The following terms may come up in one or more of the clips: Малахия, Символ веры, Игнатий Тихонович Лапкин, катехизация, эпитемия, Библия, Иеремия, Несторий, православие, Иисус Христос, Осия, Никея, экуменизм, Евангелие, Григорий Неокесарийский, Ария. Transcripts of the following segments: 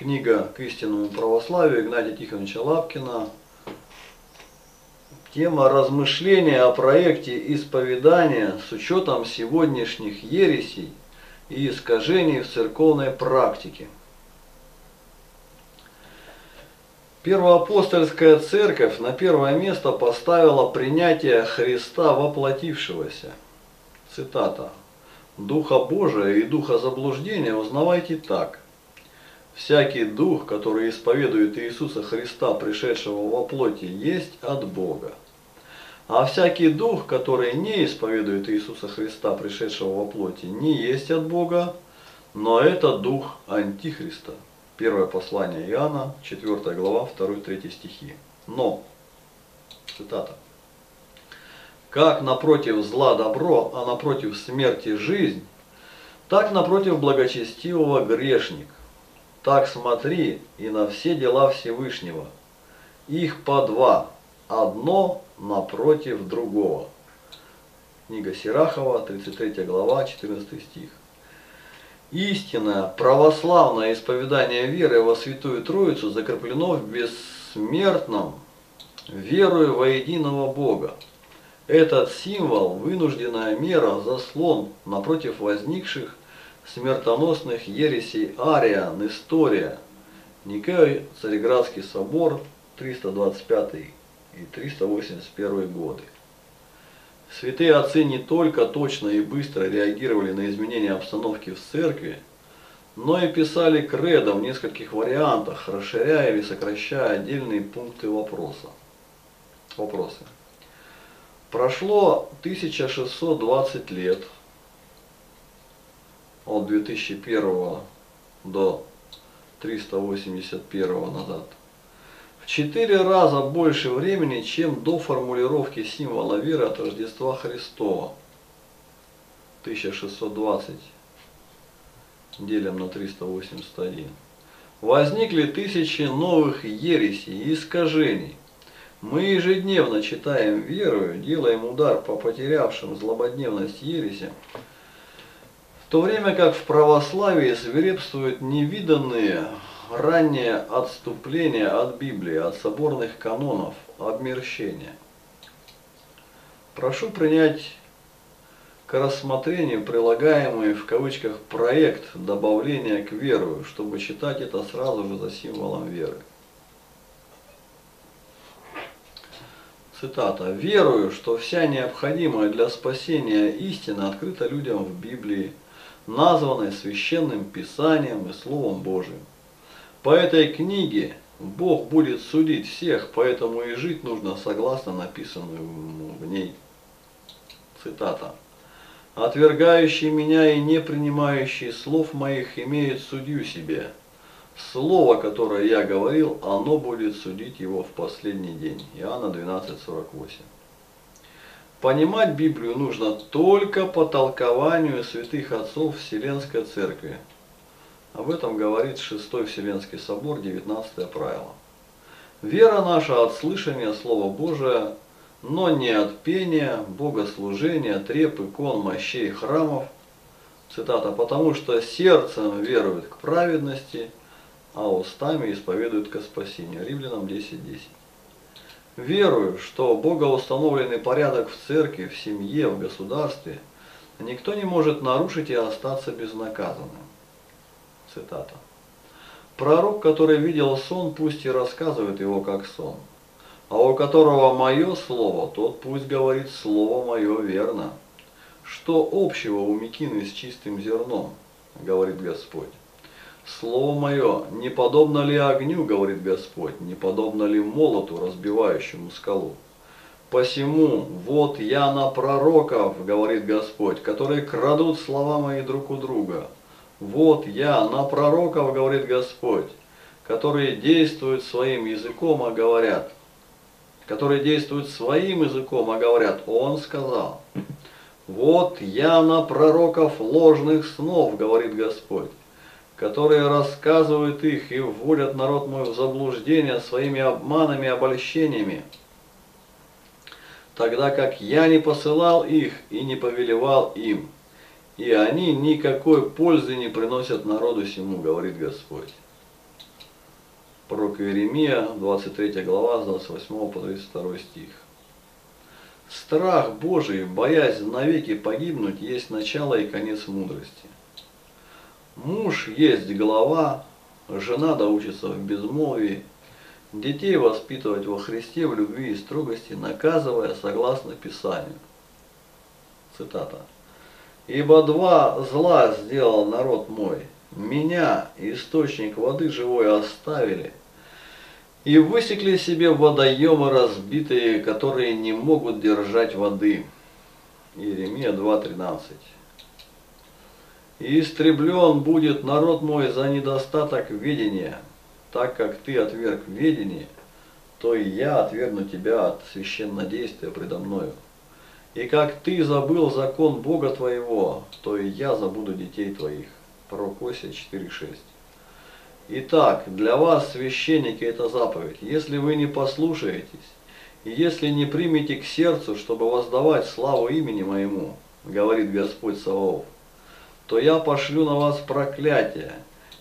Книга к истинному православию Игнатия Тихоновича Лапкина. Тема размышления о проекте исповедания с учетом сегодняшних ересей и искажений в церковной практике. Первоапостольская церковь на первое место поставила принятие Христа воплотившегося. Цитата. «Духа Божия и духа заблуждения узнавайте так. Всякий дух, который исповедует Иисуса Христа, пришедшего во плоти, есть от Бога. А всякий дух, который не исповедует Иисуса Христа, пришедшего во плоти, не есть от Бога, но это дух Антихриста». Первое послание Иоанна, 4 глава, 2-3 стихи. Но, цитата, «Как напротив зла добро, а напротив смерти жизнь, так напротив благочестивого грешник. Так смотри и на все дела Всевышнего. Их по два, одно напротив другого». Книга Сирахова, 33 глава, 14 стих. Истинное православное исповедание веры во Святую Троицу закреплено в бессмертном «Верую во единого Бога». Этот символ – вынужденная мера, заслон напротив возникших смертоносных ересей Ария, Нестория, Никея, Царьградский собор, 325 и 381 годы. Святые отцы не только точно и быстро реагировали на изменения обстановки в церкви, но и писали кредо в нескольких вариантах, расширяя или сокращая отдельные пункты вопросы. Прошло 1620 лет. От 2001 до 381 назад, в 4 раза больше времени, чем до формулировки символа веры от Рождества Христова. 1620 делим на 381. Возникли тысячи новых ересей и искажений. Мы ежедневно читаем веру, делаем удар по потерявшим злободневность ересям, в то время как в православии свирепствуют невиданные ранние отступления от Библии, от соборных канонов, обмерщения. Прошу принять к рассмотрению прилагаемый в кавычках проект добавления к веру, чтобы читать это сразу же за символом веры. Цитата. «Верую, что вся необходимая для спасения истина открыта людям в Библии, названной Священным Писанием и Словом Божиим. По этой книге Бог будет судить всех, поэтому и жить нужно согласно написанному в ней». Цитата. «Отвергающий меня и не принимающий слов моих имеет судью себе. Слово, которое я говорил, оно будет судить его в последний день». Иоанна 12:48. Понимать Библию нужно только по толкованию святых отцов Вселенской Церкви. Об этом говорит 6-й Вселенский собор, 19-е правило. «Вера наша от слышания Слова Божия, но не от пения, богослужения, треп, икон, мощей, храмов». Цитата. «Потому что сердцем верует к праведности, а устами исповедуют ко спасению». Римлянам 10:10. «Верую, что богоустановленный порядок в церкви, в семье, в государстве никто не может нарушить и остаться безнаказанным». Цитата. «Пророк, который видел сон, пусть и рассказывает его как сон, а у которого мое слово, тот пусть говорит слово мое верно. Что общего у мекины с чистым зерном, говорит Господь. Слово мое, не подобно ли огню, говорит Господь, не подобно ли молоту, разбивающему скалу? Посему, вот я на пророков, говорит Господь, которые крадут слова мои друг у друга. Вот я на пророков, говорит Господь, которые действуют своим языком, а говорят, он сказал. Вот я на пророков ложных снов, говорит Господь, которые рассказывают их и вводят народ мой в заблуждение своими обманами и обольщениями, тогда как я не посылал их и не повелевал им, и они никакой пользы не приносят народу сему, говорит Господь». Пророк Иеремия, 23 глава, с 28 по 32 стих. Страх Божий, боясь навеки погибнуть, есть начало и конец мудрости. Муж есть голова, жена да учится в безмолвии, детей воспитывать во Христе в любви и строгости, наказывая согласно Писанию. Цитата. «Ибо два зла сделал народ мой, меня, источник воды живой, оставили, и высекли себе водоемы разбитые, которые не могут держать воды». Иеремия 2:13. «И истреблен будет народ мой за недостаток ведения, так как ты отверг ведение, то и я отвергну тебя от священнодействия предо мною. И как ты забыл закон Бога твоего, то и я забуду детей твоих». Пророк Осия 4:6. Итак, для вас, священники, это заповедь. Если вы не послушаетесь, и если не примете к сердцу, чтобы воздавать славу имени моему, говорит Господь Саваоф, то я пошлю на вас проклятие,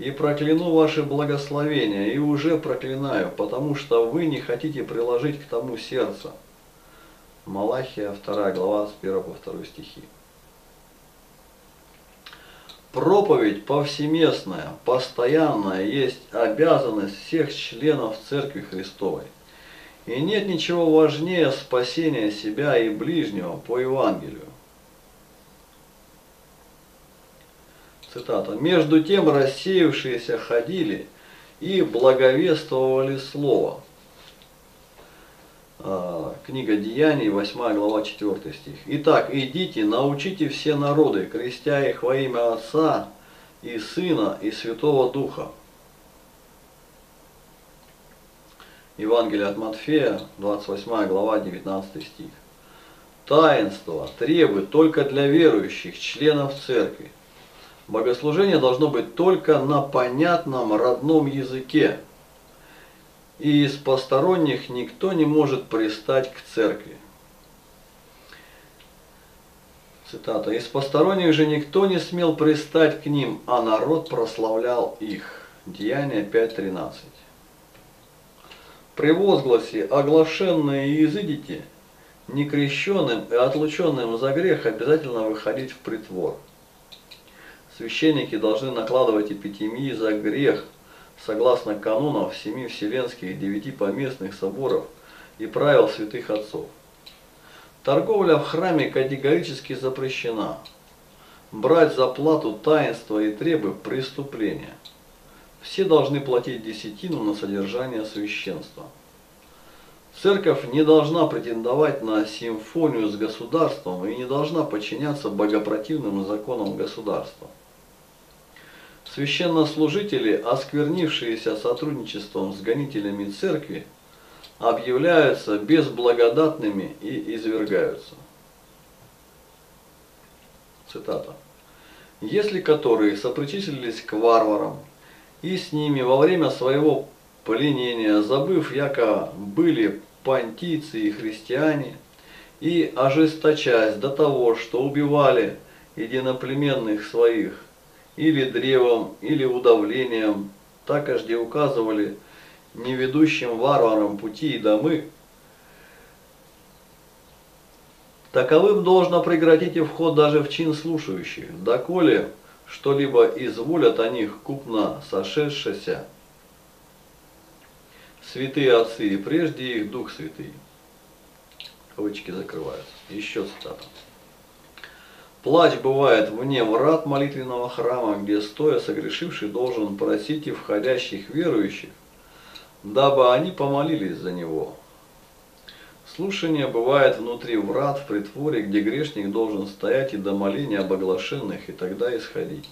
и прокляну ваши благословения, и уже проклинаю, потому что вы не хотите приложить к тому сердце. Малахия 2 глава, с 1 по 2 стихи. Проповедь повсеместная, постоянная, есть обязанность всех членов Церкви Христовой. И нет ничего важнее спасения себя и ближнего по Евангелию. Цитата. «Между тем рассеявшиеся ходили и благовествовали слово». Книга Деяний, 8 глава, 4 стих. «Итак, идите, научите все народы, крестя их во имя Отца и Сына и Святого Духа». Евангелие от Матфея, 28 глава, 19 стих. «Таинство требует только для верующих, членов церкви. Богослужение должно быть только на понятном родном языке. И из посторонних никто не может пристать к церкви». Цитата. «Из посторонних же никто не смел пристать к ним, а народ прославлял их». Деяния 5:13. При возгласе «оглашенные и изыдите», некрещенным и отлученным за грех обязательно выходить в притвор. Священники должны накладывать эпитемии за грех, согласно канонов 7 вселенских и 9 поместных соборов и правил святых отцов. Торговля в храме категорически запрещена. Брать за плату таинства и требы – преступление. Все должны платить десятину на содержание священства. Церковь не должна претендовать на симфонию с государством и не должна подчиняться богопротивным законам государства. Священнослужители, осквернившиеся сотрудничеством с гонителями церкви, объявляются безблагодатными и извергаются. Цитата. «Если которые сопричислились к варварам и с ними во время своего пленения, забыв яко были понтийцы и христиане, и ожесточаясь до того, что убивали единоплеменных своих, или древом, или удавлением, такожде указывали неведущим варварам пути и домы, таковым должно прекратить и вход даже в чин слушающих, доколе что-либо изволят о них купно сошедшися святые отцы и прежде их Дух Святый». Кавычки закрываются. Еще цитата. «Плач бывает вне врат молитвенного храма, где стоя согрешивший должен просить и входящих верующих, дабы они помолились за него. Слушание бывает внутри врат в притворе, где грешник должен стоять и до моления об оглашенных, и тогда исходить.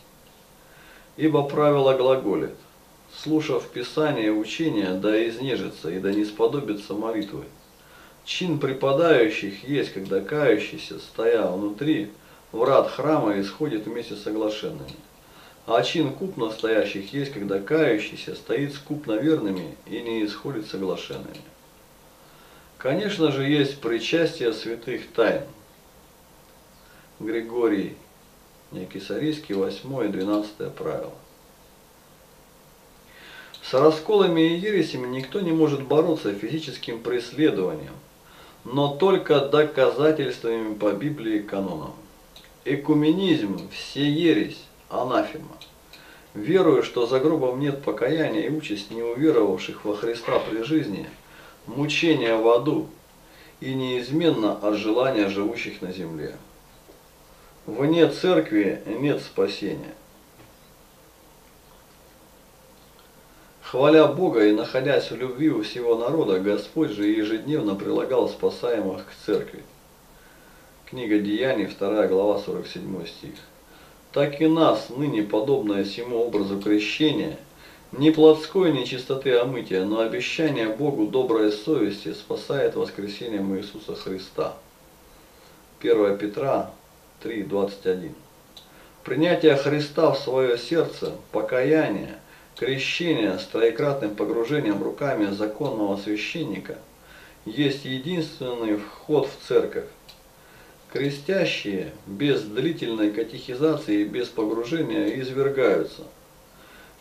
Ибо правило глаголит: слушав Писание и учение, да изнежится и да не сподобится молитвы. Чин преподающих есть, когда кающийся, стоя внутри врат храма, исходит вместе с оглашенными. А чин купно стоящих есть, когда кающийся стоит с купно верными и не исходит с оглашенными. Конечно же, есть причастие святых тайн». Григорий Неокесарийский, 8 и 12 правило. С расколами и ересями никто не может бороться физическим преследованием, но только доказательствами по Библии и канонам. Экуменизм – все ересь, анафема. Верую, что за гробом нет покаяния и участь неуверовавших во Христа при жизни, мучения в аду и неизменно от желания живущих на земле. Вне церкви нет спасения. Хваля Бога и находясь в любви у всего народа, Господь же ежедневно прилагал спасаемых к церкви. Книга Деяний, 2 глава, 47 стих. Так и нас, ныне подобное всему образу крещения, не плотской нечистоты омытия, но обещание Богу доброй совести спасает воскресением Иисуса Христа. 1 Петра 3, 21. Принятие Христа в свое сердце, покаяние, крещение с троекратным погружением руками законного священника есть единственный вход в церковь. Крестящие без длительной катехизации и без погружения извергаются,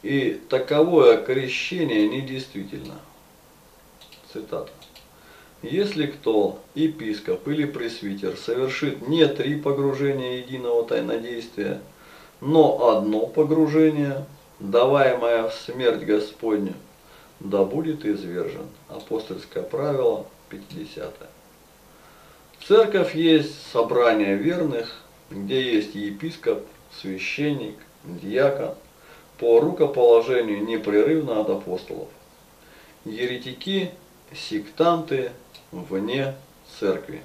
и таковое крещение недействительно. Цитата. Если кто, епископ или пресвитер, совершит не 3 погружения единого тайнодействия, но одно погружение, даваемое в смерть Господню, да будет извержен. Апостольское правило 50. Церковь есть собрание верных, где есть епископ, священник, диакон, по рукоположению непрерывно от апостолов. Еретики, сектанты вне церкви.